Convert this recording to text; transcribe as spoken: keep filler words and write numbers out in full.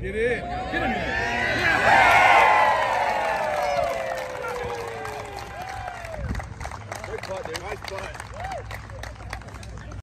Get in. Get in there. Great putt, dude. Nice putt.